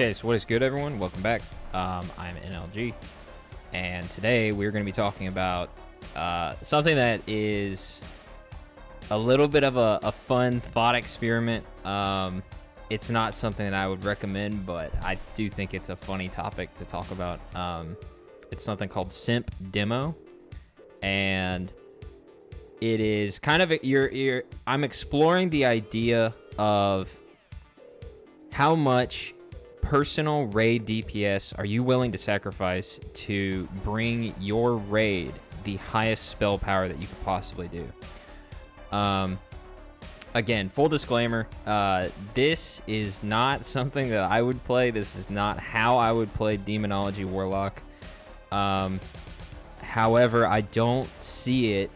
Okay, so what is good, everyone? Welcome back. I'm NLG, and today we're going to be talking about something that is a little bit of a fun thought experiment. It's not something that I would recommend, but I do think it's a funny topic to talk about. It's something called Simp Demo, and it is kind of I'm exploring the idea of how much personal raid DPS are you willing to sacrifice to bring your raid the highest spell power that you could possibly do. Again, full disclaimer, this is not something that I would play. This is not how I would play Demonology Warlock. However, I don't see it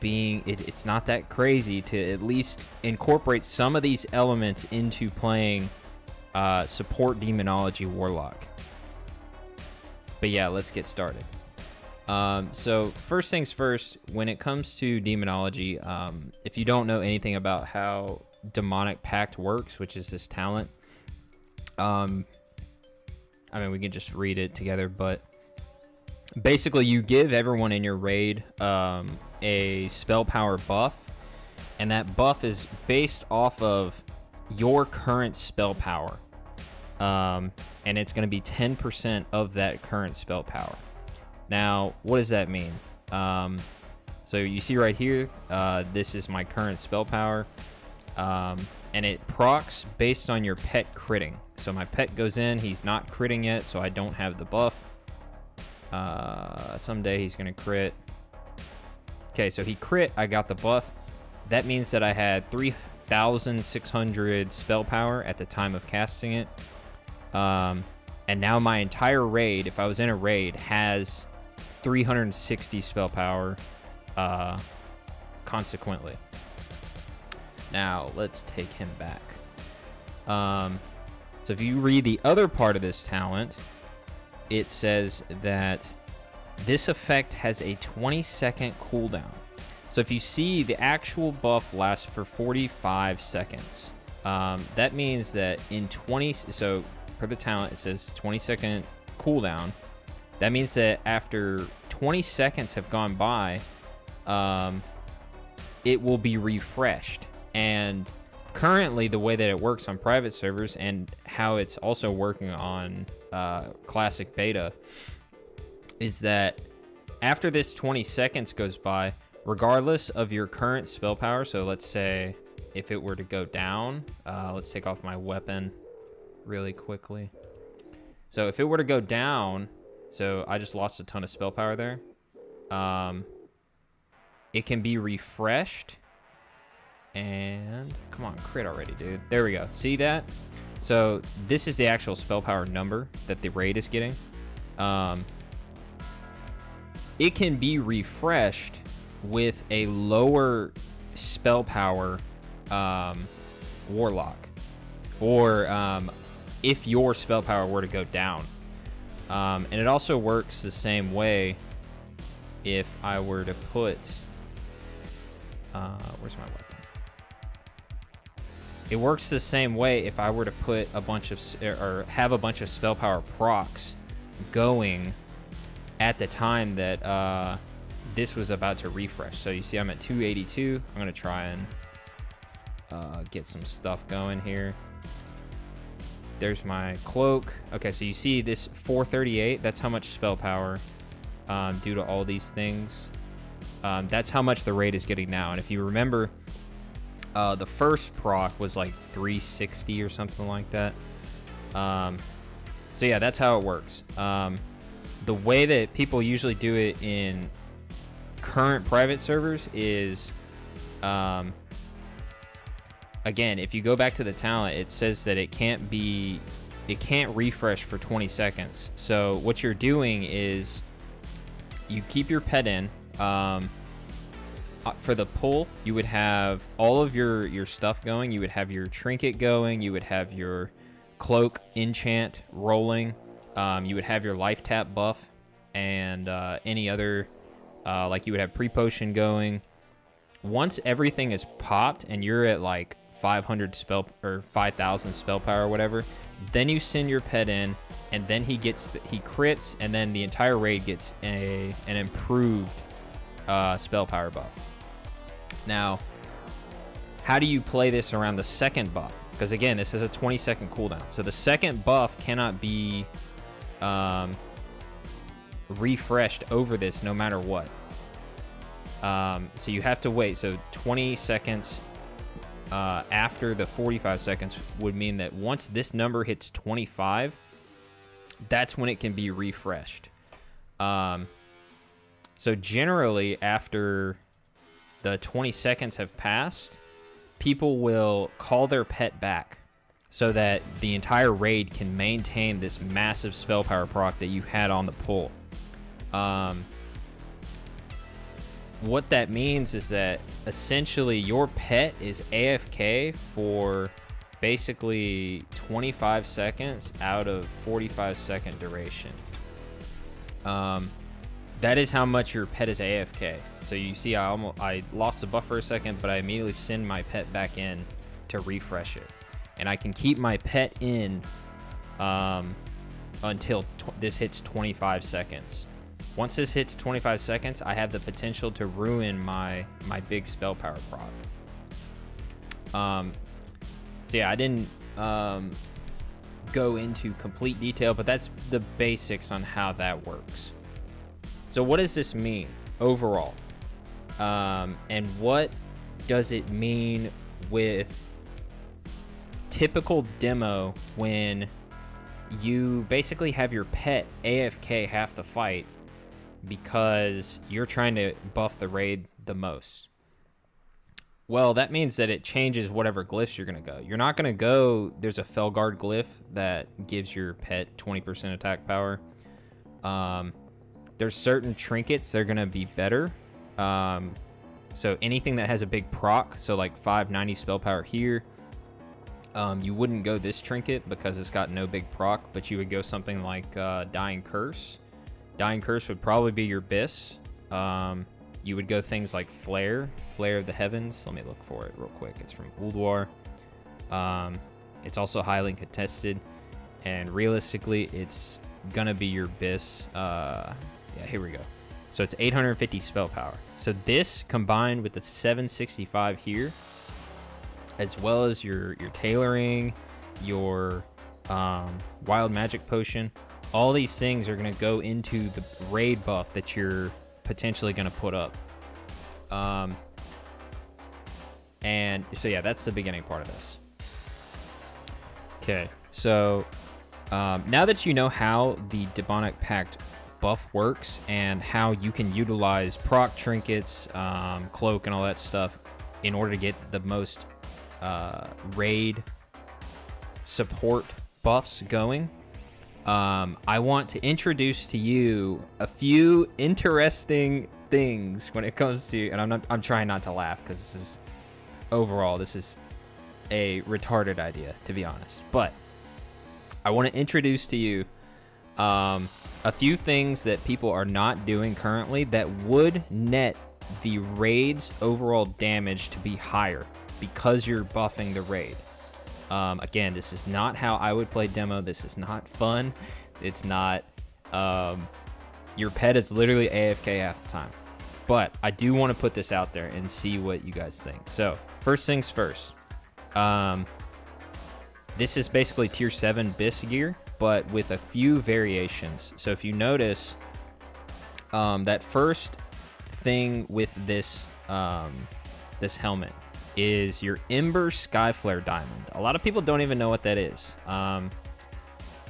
being, it's not that crazy to at least incorporate some of these elements into playing support Demonology Warlock. But yeah, let's get started. So first things first, when it comes to Demonology, if you don't know anything about how Demonic Pact works, which is this talent, I mean, we can just read it together, but basically you give everyone in your raid a spell power buff, and that buff is based off of your current spell power. And it's going to be 10% of that current spell power. Now, what does that mean? So you see right here, this is my current spell power, and it procs based on your pet critting. So my pet goes in, he's not critting yet, so I don't have the buff. Someday he's going to crit. Okay, so he crit, I got the buff. That means that I had 3,600 spell power at the time of casting it. And now my entire raid, if I was in a raid, has 360 spell power, consequently. Now, let's take him back. So if you read the other part of this talent, it says that this effect has a 20-second cooldown. So if you see, the actual buff lasts for 45 seconds. That means that in 20, so per the talent, it says 20-second cooldown. That means that after 20 seconds have gone by, it will be refreshed. And currently, the way that it works on private servers and how it's also working on classic beta is that after this 20 seconds goes by, regardless of your current spell power, so let's say if it were to go down, let's take off my weapon really quickly. So if it were to go down, so I just lost a ton of spell power there. It can be refreshed. And come on, crit already, dude. There we go. See that? So this is the actual spell power number that the raid is getting. It can be refreshed with a lower spell power warlock, or if your spell power were to go down. And it also works the same way if I were to put, where's my weapon? It works the same way if I were to put a bunch of, or have a bunch of spell power procs going at the time that this was about to refresh. So you see I'm at 282. I'm going to try and get some stuff going here. There's my cloak. Okay, so you see this 438. That's how much spell power due to all these things. That's how much the raid is getting now. And if you remember, the first proc was like 360 or something like that. So yeah, that's how it works. The way that people usually do it in current private servers is, again, if you go back to the talent, it says that it can't refresh for 20 seconds. So what you're doing is you keep your pet in. For the pull, you would have all of your stuff going. You would have your trinket going. You would have your cloak enchant rolling. You would have your life tap buff and any other... like you would have pre-potion going. Once everything is popped and you're at like 500 spell or 5,000 spell power or whatever. Then you send your pet in, and then he gets he crits, and then the entire raid gets an improved spell power buff. Now, how do you play this around the second buff? Because again, this has a 20-second cooldown, so the second buff cannot be refreshed over this, no matter what. So you have to wait. So 20 seconds after the 45 seconds would mean that once this number hits 25, that's when it can be refreshed. So generally, after the 20 seconds have passed, people will call their pet back so that the entire raid can maintain this massive spell power proc that you had on the pull. What that means is that essentially your pet is AFK for basically 25 seconds out of 45 second duration. That is how much your pet is AFK. So you see I lost the buff for a second, but I immediately send my pet back in to refresh it. And I can keep my pet in until this hits 25 seconds. Once this hits 25 seconds, I have the potential to ruin my big spell power proc. So yeah, I didn't go into complete detail, but that's the basics on how that works. So what does this mean overall? And what does it mean with typical demo when you basically have your pet AFK half the fight because you're trying to buff the raid the most? Well, that means that it changes whatever glyphs you're going to go. You're not going to go, there's a Felguard glyph that gives your pet 20% attack power. There's certain trinkets that are going to be better. So anything that has a big proc, so like 590 spell power here, you wouldn't go this trinket because it's got no big proc, but you would go something like Dying Curse. Dying Curse would probably be your bis. You would go things like Flare of the Heavens. Let me look for it real quick. It's from Ulduar. It's also highly contested, and realistically, it's gonna be your bis. Yeah, here we go. So it's 850 spell power. So this combined with the 765 here, as well as your tailoring, your wild magic potion. All these things are going to go into the raid buff that you're potentially going to put up. And so, yeah, that's the beginning part of this. Okay, so now that you know how the Demonic Pact buff works and how you can utilize proc trinkets, cloak, and all that stuff in order to get the most raid support buffs going, I want to introduce to you a few interesting things when it comes to, and I'm trying not to laugh because this is, overall, this is a retarded idea, to be honest. But I want to introduce to you a few things that people are not doing currently that would net the raid's overall damage to be higher because you're buffing the raid. Again, this is not how I would play demo. This is not fun. It's not, your pet is literally AFK half the time, but I do want to put this out there and see what you guys think. So first things first, this is basically tier 7 bis gear, but with a few variations. So if you notice, that first thing with this, this helmet is your Ember Skyflare Diamond. A lot of people don't even know what that is.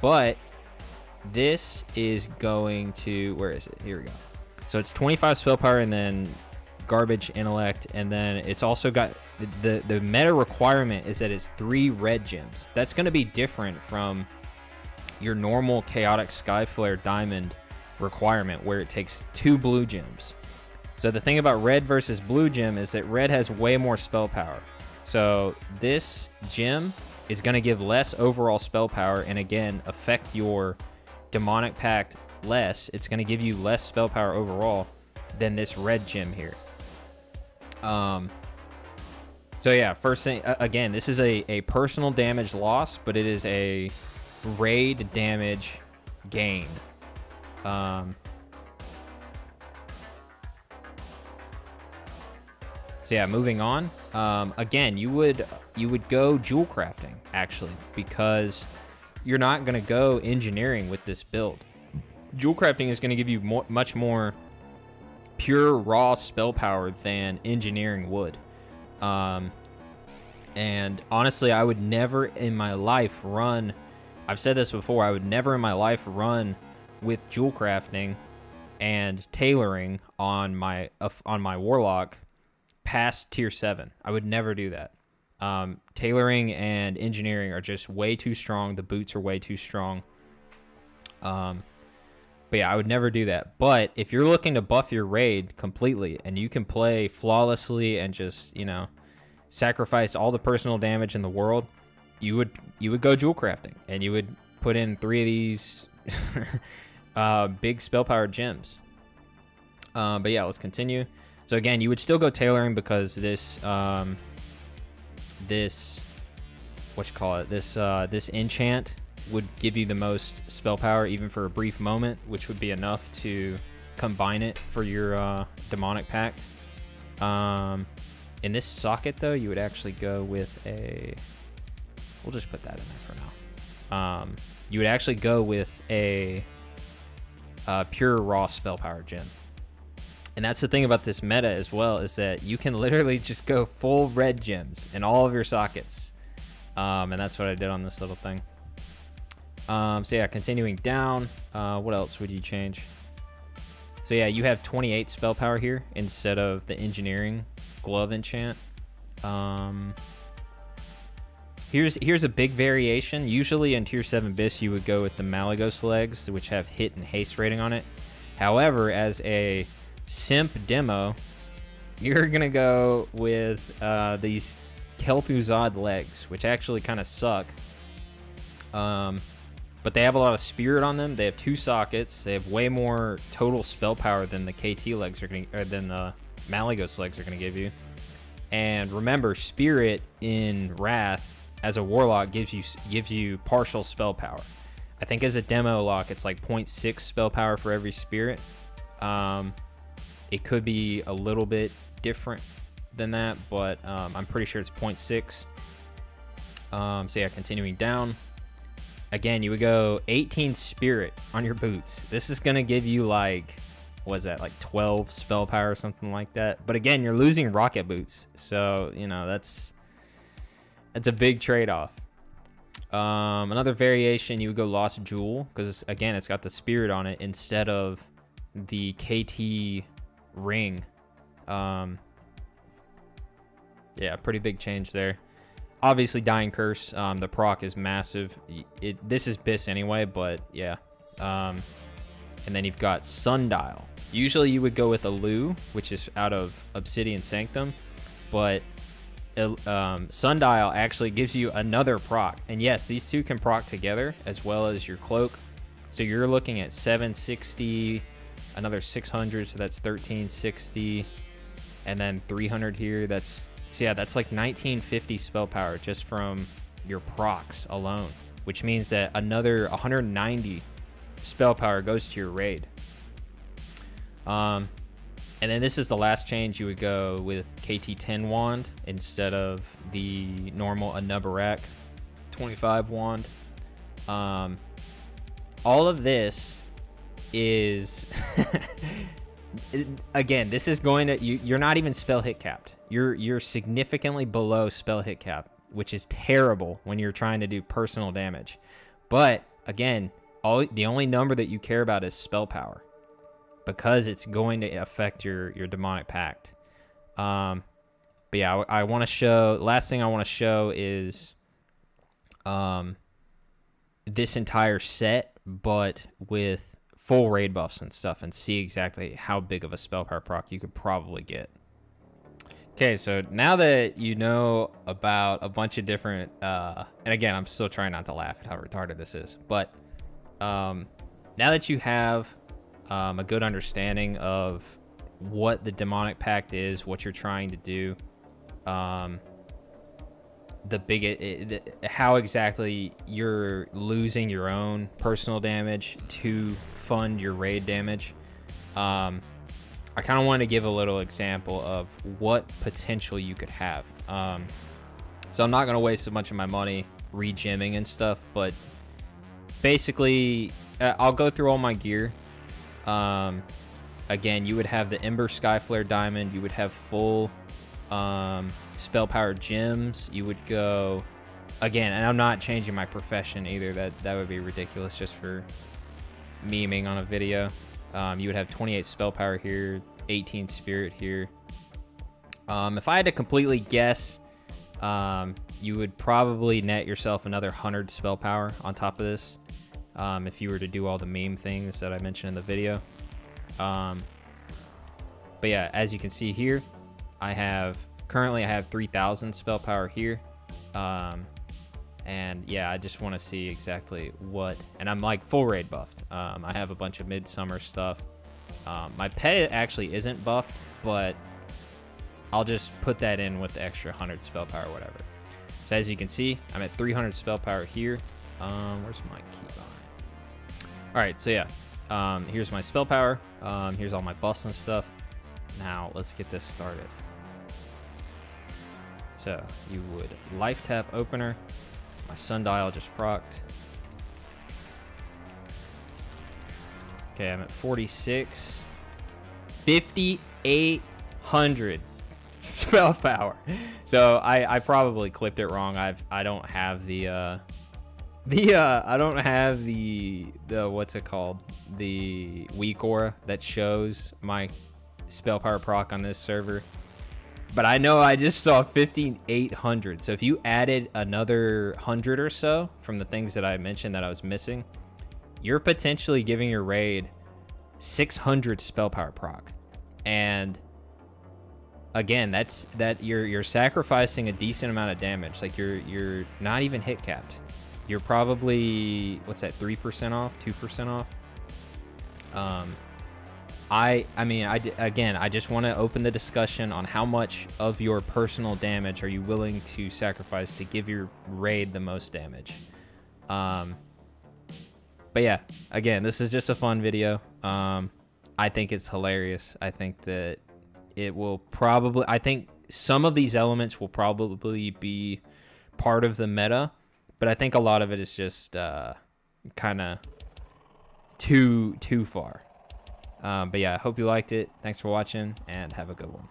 But this is going to, where is it? Here we go. So it's 25 spell power and then garbage intellect. And then it's also got, the meta requirement is that it's 3 red gems. That's gonna be different from your normal Chaotic Skyflare Diamond requirement where it takes 2 blue gems. So the thing about red versus blue gem is that red has way more spell power. So this gem is going to give less overall spell power and again affect your Demonic Pact less. It's going to give you less spell power overall than this red gem here. So yeah, first thing, again, this is a personal damage loss, but it is a raid damage gained. So yeah, moving on. Again, you would go jewel crafting, actually, because you're not going to go engineering with this build. Jewel crafting is going to give you much more pure raw spell power than engineering would. And honestly, I would never in my life run, I've said this before, I would never in my life run with jewel crafting and tailoring on my warlock past tier 7. I would never do that. Tailoring and engineering are just way too strong. The boots are way too strong. But yeah, I would never do that. But if you're looking to buff your raid completely and you can play flawlessly and just, you know, sacrifice all the personal damage in the world, you would go jewel crafting and you would put in 3 of these big spell power gems. But yeah, let's continue. So again, you would still go tailoring because this, this enchant would give you the most spell power even for a brief moment, which would be enough to combine it for your demonic pact. In this socket though, you would actually go with a, we'll just put that in there for now. You would actually go with a pure raw spell power gem. And that's the thing about this meta as well, is that you can literally just go full red gems in all of your sockets. And that's what I did on this little thing. So yeah, continuing down, what else would you change? So yeah, you have 28 spell power here instead of the engineering glove enchant. Here's a big variation. Usually in tier 7 bis, you would go with the Malygos legs, which have hit and haste rating on it. However, as a Simp Demo, you're gonna go with these Kel'Thuzad legs, which actually kind of suck, but they have a lot of spirit on them. They have 2 sockets. They have way more total spell power than the KT legs are gonna, or than the Malygos legs are gonna give you. And remember, spirit in Wrath as a warlock gives you partial spell power. I think as a demo lock, it's like 0.6 spell power for every spirit. It could be a little bit different than that, but I'm pretty sure it's 0.6. So yeah, continuing down. Again, you would go 18 spirit on your boots. This is going to give you like, what was that, like 12 spell power or something like that. But again, you're losing rocket boots. So, you know, that's a big trade-off. Another variation, you would go Lost Jewel, because again, it's got the spirit on it instead of the KT ring. Yeah, pretty big change there. Obviously Dying Curse, the proc is massive. This is BIS anyway, but yeah. And then you've got Sundial. Usually you would go with Alu, which is out of Obsidian Sanctum, but Sundial actually gives you another proc. And yes, these two can proc together as well as your cloak. So you're looking at 760, another 600, so that's 1360, and then 300 here. That's, so yeah, that's like 1950 spell power just from your procs alone, which means that another 190 spell power goes to your raid. And then this is the last change. You would go with KT10 wand instead of the normal Anubarak 25 wand. All of this is again, this is going to, you're not even spell hit capped. You're significantly below spell hit cap, which is terrible when you're trying to do personal damage. But again, the only number that you care about is spell power, because it's going to affect your demonic pact. But yeah, I want to show, last thing I want to show is this entire set, but with full raid buffs and stuff, and see exactly how big of a spell power proc you could probably get. Okay, so now that you know about a bunch of different, and again, I'm still trying not to laugh at how retarded this is, but now that you have a good understanding of what the demonic pact is, what you're trying to do, the biggest, how exactly you're losing your own personal damage to fund your raid damage. I kind of want to give a little example of what potential you could have. So I'm not going to waste so much of my money rejimming and stuff, but basically I'll go through all my gear. Again, you would have the Ember Skyflare Diamond, you would have full spell power gems, you would go again, and I'm not changing my profession either, that would be ridiculous just for memeing on a video. You would have 28 spell power here, 18 spirit here. If I had to completely guess, you would probably net yourself another 100 spell power on top of this, if you were to do all the meme things that I mentioned in the video. But yeah, as you can see here, I have 3,000 spell power here. And yeah, I just want to see exactly what, and I'm like full raid buffed. I have a bunch of Midsummer stuff. My pet actually isn't buffed, but I'll just put that in with the extra 100 spell power or whatever. So as you can see, I'm at 300 spell power here. Where's my key on? All right, so yeah, here's my spell power. Here's all my buffs and stuff. Now let's get this started. So you would life tap opener. My sundial just procced. Okay, I'm at 46. 5,800 spell power. So I probably clipped it wrong. I don't have the what's it called? The weak aura that shows my spell power proc on this server. But I know I just saw 15,800. So if you added another 100 or so from the things that I mentioned that I was missing, you're potentially giving your raid 600 spell power proc. And again, you're sacrificing a decent amount of damage. Like you're not even hit capped. You're probably, what's that, 3% off, 2% off? I just want to open the discussion on how much of your personal damage are you willing to sacrifice to give your raid the most damage. But yeah, again, this is just a fun video. I think it's hilarious. I think that it will probably, I think some of these elements will probably be part of the meta, but I think a lot of it is just kind of too far. But yeah, I hope you liked it. Thanks for watching and have a good one.